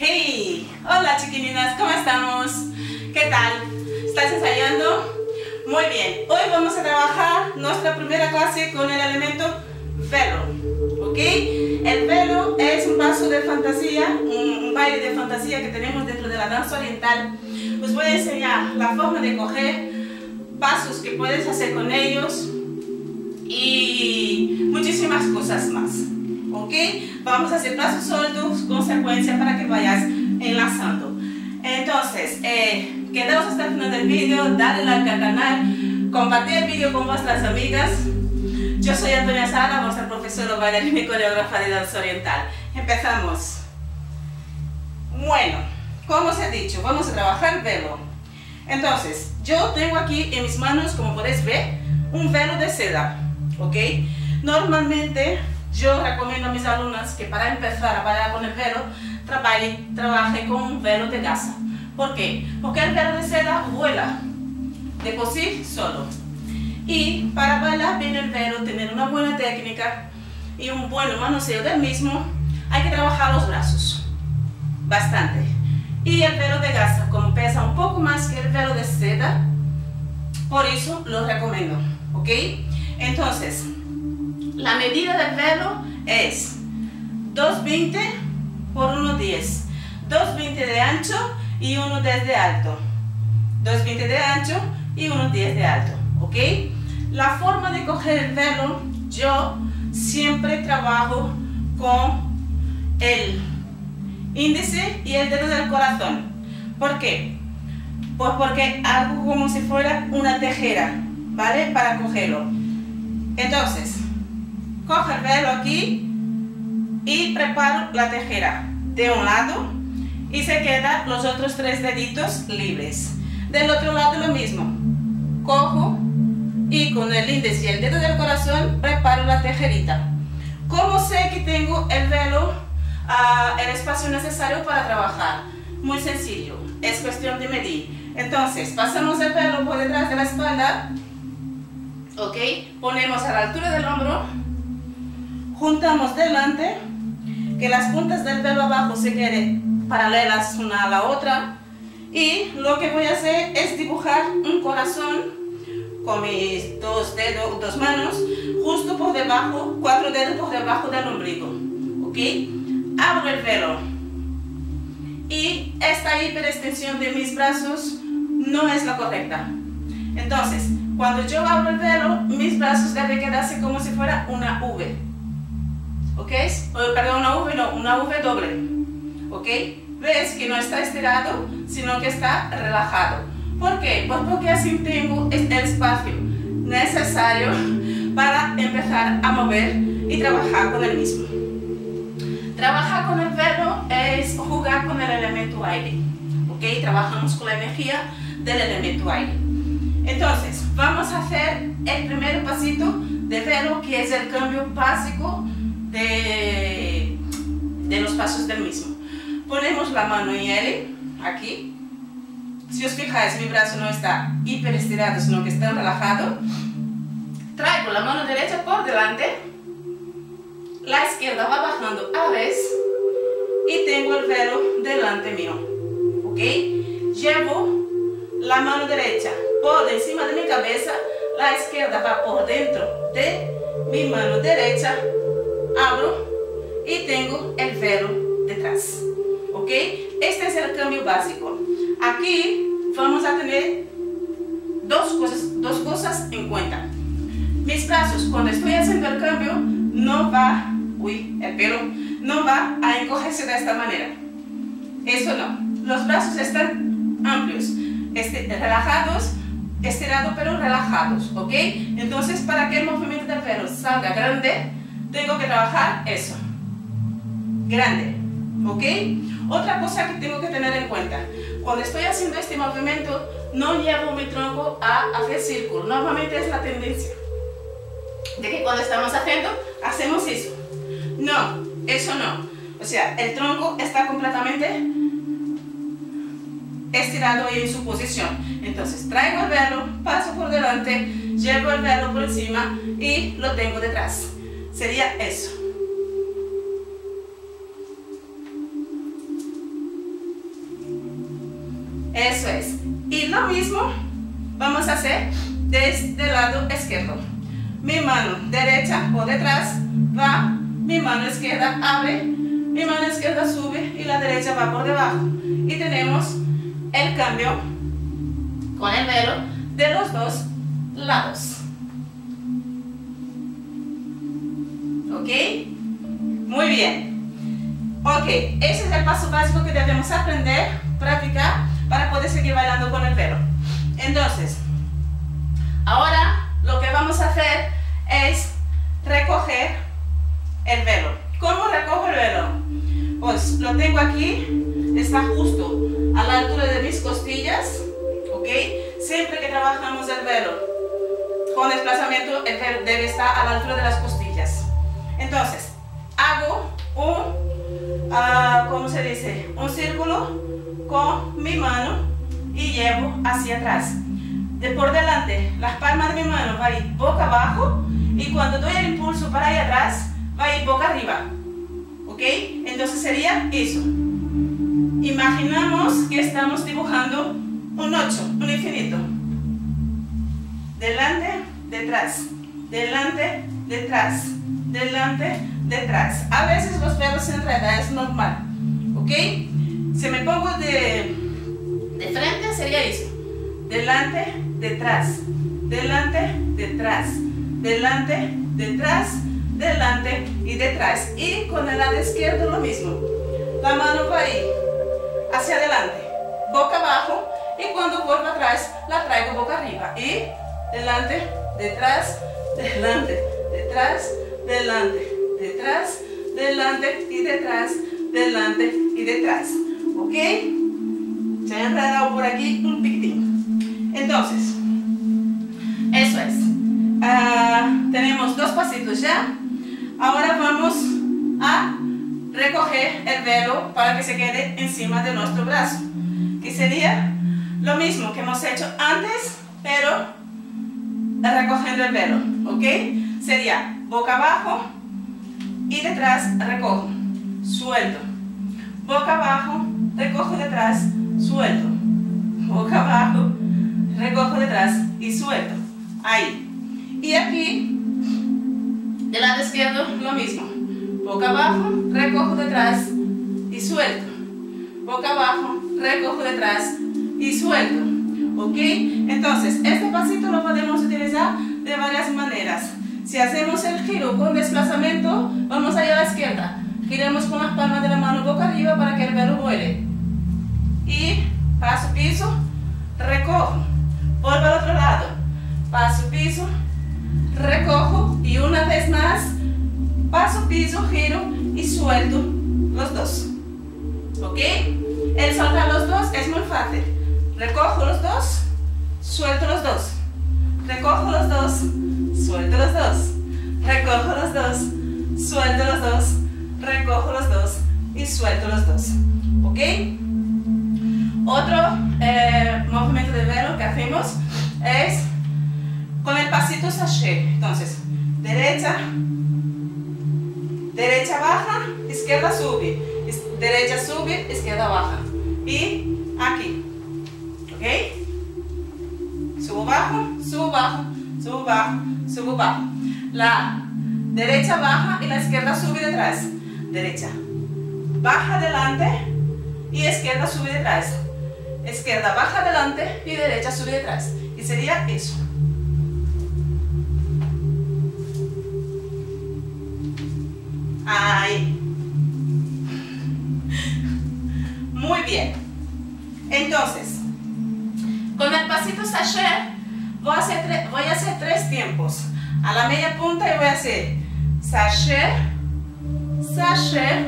Hey, hola chiquilinas, ¿cómo estamos? ¿Qué tal? ¿Estás ensayando? Muy bien, hoy vamos a trabajar nuestra primera clase con el elemento velo, ¿ok? El velo es un paso de fantasía, un baile de fantasía que tenemos dentro de la danza oriental. Os voy a enseñar la forma de coger, pasos que puedes hacer con ellos y muchísimas cosas más, ¿ok? Vamos a hacer pasos sueltos con secuencia para que vayas enlazando. Entonces, quedaos hasta el final del vídeo, dale like al canal, compartid el vídeo con vuestras amigas. Yo soy Antonia Sara, vuestra profesora bailarina y coreógrafa de danza oriental. Empezamos. Bueno, como os he dicho, vamos a trabajar velo. Entonces, yo tengo aquí en mis manos, como podéis ver, un velo de seda, ¿ok? Normalmente, yo recomiendo a mis alumnas que para empezar a bailar con el velo, trabaje con un velo de gasa. ¿Por qué? Porque el velo de seda vuela de por sí solo. Y para bailar bien el velo, tener una buena técnica y un buen manoseo del mismo, hay que trabajar los brazos, bastante. Y el velo de gasa, como pesa un poco más que el velo de seda, por eso lo recomiendo, ¿ok? Entonces, la medida del velo es 2,20 por 1,10, 2,20 de ancho y 1,10 de alto, 2,20 de ancho y 1,10 de alto, ¿ok? La forma de coger el velo, yo siempre trabajo con el índice y el dedo del corazón. ¿Por qué? Pues porque hago como si fuera una tijera, ¿vale? Para cogerlo. Entonces, cojo el velo aquí y preparo la tijera de un lado y se quedan los otros tres deditos libres. Del otro lado lo mismo. Cojo y con el índice y el dedo del corazón preparo la tijerita. ¿Cómo sé que tengo el velo? El espacio necesario para trabajar? Muy sencillo, es cuestión de medir. Entonces, pasamos el pelo por detrás de la espalda, ¿ok? Ponemos a la altura del hombro, juntamos delante, que las puntas del pelo abajo se queden paralelas una a la otra, y lo que voy a hacer es dibujar un corazón con mis dos manos, justo por debajo, 4 dedos por debajo del ombligo, ¿ok? Abro el velo y esta hiperextensión de mis brazos no es la correcta. Entonces, cuando yo abro el velo, mis brazos deben quedarse como si fuera una V, ¿ok? Perdón, una V doble, ¿ok? Ves que no está estirado, sino que está relajado. ¿Por qué? Pues porque así tengo el espacio necesario para empezar a mover y trabajar con el mismo. Trabajar con el velo es jugar con el elemento aire, ¿ok? Trabajamos con la energía del elemento aire. Entonces, vamos a hacer el primer pasito de velo, que es el cambio básico de los pasos del mismo. Ponemos la mano en L, aquí. Si os fijáis, mi brazo no está hiper estirado, sino que está relajado. Traigo la mano derecha por delante. La izquierda va bajando a vez y tengo el velo delante mío, ¿ok? Llevo la mano derecha por encima de mi cabeza, la izquierda va por dentro de mi mano derecha, abro y tengo el velo detrás, ¿ok? Este es el cambio básico. Aquí vamos a tener dos cosas en cuenta. Mis brazos, cuando estoy haciendo el cambio, el pelo no va a encogerse de esta manera. Eso no. Los brazos están amplios, relajados, estirados pero relajados, ¿ok? Entonces, para que el movimiento del pelo salga grande, tengo que trabajar eso. Grande, ¿ok? Otra cosa que tengo que tener en cuenta. Cuando estoy haciendo este movimiento, no llevo mi tronco a hacer círculo. Normalmente es la tendencia de que cuando estamos haciendo, hacemos eso. No, eso no. O sea, el tronco está completamente estirado en su posición. Entonces, traigo el velo, paso por delante, llevo el velo por encima y lo tengo detrás. Sería eso. Eso es. Y lo mismo vamos a hacer desde el lado izquierdo. Mi mano derecha por detrás va, mi mano izquierda abre, mi mano izquierda sube y la derecha va por debajo. Y tenemos el cambio con el velo de los dos lados. ¿Ok? Muy bien. Ok, ese es el paso básico que debemos aprender, practicar, para poder seguir bailando con el velo. Entonces, ahora lo que vamos a hacer es recoger el velo. ¿Cómo recojo el velo? Pues lo tengo aquí, está justo a la altura de mis costillas, ¿ok? Siempre que trabajamos el velo con desplazamiento, el velo debe estar a la altura de las costillas. Entonces, hago un, ¿cómo se dice? Un círculo con mi mano y llevo hacia atrás. De por delante, las palmas de mi mano van a ir boca abajo y cuando doy el impulso para allá atrás, va a ir boca arriba. ¿Ok? Entonces sería eso. Imaginamos que estamos dibujando un 8, un infinito. Delante, detrás. Delante, detrás. Delante, detrás. A veces los velos se enredan, es normal. ¿Ok? Si me pongo de frente, sería eso. Delante, detrás. Delante, detrás. Delante, detrás. Delante y detrás. Y con el lado izquierdo lo mismo. La mano va ahí, hacia adelante, boca abajo, y cuando vuelvo atrás la traigo boca arriba. Y delante, detrás, delante, detrás, delante, detrás, delante y detrás, delante y detrás. ¿Ok? Se ha enredado por aquí un piquitín. Entonces, eso es. Tenemos dos pasitos ya. Ahora vamos a recoger el velo para que se quede encima de nuestro brazo, que sería lo mismo que hemos hecho antes, pero recogiendo el velo, ¿ok? Sería boca abajo y detrás recojo, suelto, boca abajo, recojo detrás, suelto, boca abajo, recojo detrás y suelto, ahí. Y aquí del lado izquierdo lo mismo. Boca abajo, recojo detrás y suelto. Boca abajo, recojo detrás y suelto. ¿Ok? Entonces, este pasito lo podemos utilizar de varias maneras. Si hacemos el giro con desplazamiento, vamos a ir a la izquierda. Giremos con las palmas de la mano boca arriba para que el velo vuele. Y paso, piso, recojo. Vuelvo al otro lado. Paso, piso, recojo. Y una vez más, paso, piso, giro y suelto los dos. ¿Ok? El soltar los dos es muy fácil. Recojo los dos, suelto los dos. Recojo los dos, suelto los dos. Recojo los dos, suelto los dos. Recojo los dos y suelto los dos. ¿Ok? Otro movimiento de velo que hacemos es con el pasito sachet. Entonces, derecha, derecha baja, izquierda sube, derecha sube, izquierda baja. Y aquí, ¿ok? Subo bajo, subo bajo, subo bajo, subo bajo. La derecha baja y la izquierda sube detrás. Derecha baja adelante y izquierda sube detrás. Izquierda baja adelante y derecha sube detrás. Y sería eso. Ahí. Muy bien. Entonces, con el pasito sachet voy a hacer tres tiempos. A la media punta y voy a hacer sachet, sachet,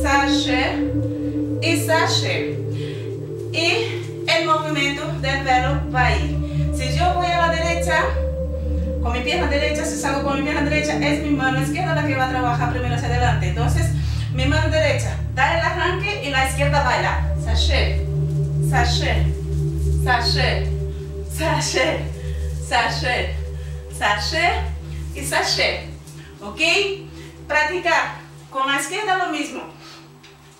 sachet y sachet. Y el movimiento del velo va ahí. Si yo voy a la derecha, con mi pierna derecha, si salgo con mi pierna derecha, es mi mano izquierda la que va a trabajar primero hacia adelante. Entonces, mi mano derecha da el arranque y la izquierda baila. Sachet, sachet, sachet, sachet, sachet, sachet y sachet. ¿Ok? Practicar con la izquierda lo mismo.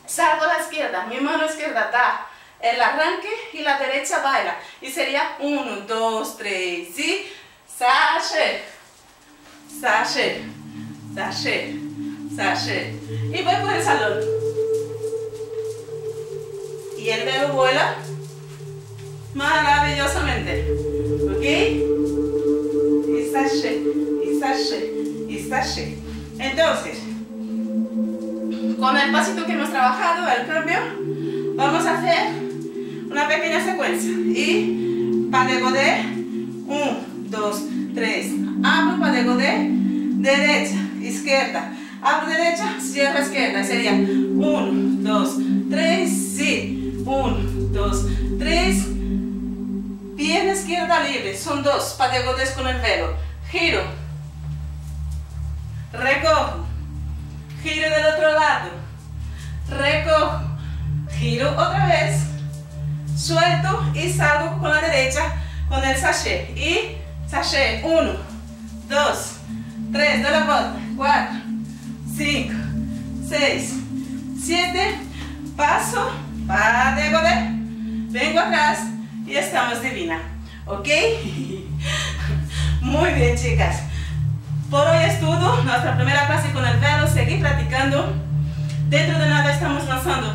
Salgo a la izquierda, mi mano izquierda da el arranque y la derecha baila. Y sería 1, 2, 3 y... sashe, sashe, sashe, sashe. Y voy por el salón. Y el dedo vuela maravillosamente. ¿Ok? Y sashe, y sashe, y sashe. Entonces, con el pasito que hemos trabajado, el propio, vamos a hacer una pequeña secuencia. Y pas de godé, 1, 2, 3, abro, pas de godé, derecha, izquierda, abro derecha, cierro izquierda, sería 1, 2, 3 y 1, 2, 3, pierna izquierda libre, son 2 pas de godés con el velo, giro, recojo, giro del otro lado, recojo, giro otra vez, suelto y salgo con la derecha con el sashe y sashe, 1, 2, 3, doy la vuelta, 4, 5, 6, 7, paso, para de godé, vengo atrás y estamos divina, ¿ok? Muy bien, chicas. Por hoy es todo, nuestra primera clase con el velo, seguí practicando. Dentro de nada estamos lanzando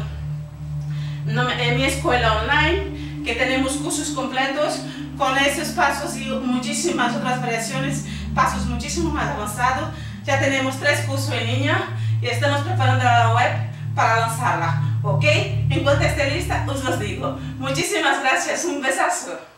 en mi escuela online, que tenemos cursos completos con esos pasos y muchísimas otras variaciones, pasos muchísimo más avanzados. Ya tenemos 3 cursos en línea y estamos preparando la web para lanzarla, ¿ok? En cuanto esté lista, os los digo. Muchísimas gracias, un besazo.